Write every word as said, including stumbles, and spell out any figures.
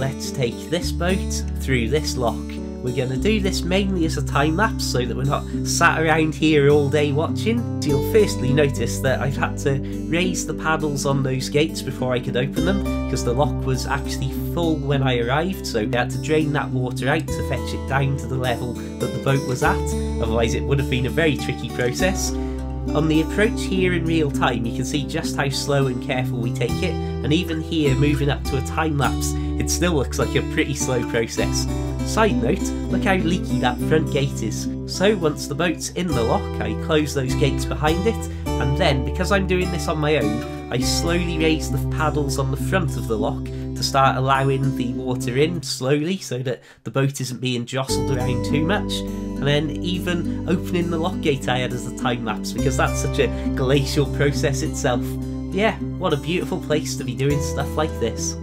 Let's take this boat through this lock. We're going to do this mainly as a time lapse so that we're not sat around here all day watching. So you'll firstly notice that I've had to raise the paddles on those gates before I could open them because the lock was actually full when I arrived, so I had to drain that water out to fetch it down to the level that the boat was at, otherwise it would have been a very tricky process. On the approach here in real time you can see just how slow and careful we take it, and even here moving up to a time lapse it still looks like a pretty slow process. Side note, look how leaky that front gate is. So once the boat's in the lock, I close those gates behind it, and then, because I'm doing this on my own, I slowly raise the paddles on the front of the lock to start allowing the water in slowly so that the boat isn't being jostled around too much. And then even opening the lock gate I had as a time lapse because that's such a glacial process itself. Yeah, what a beautiful place to be doing stuff like this.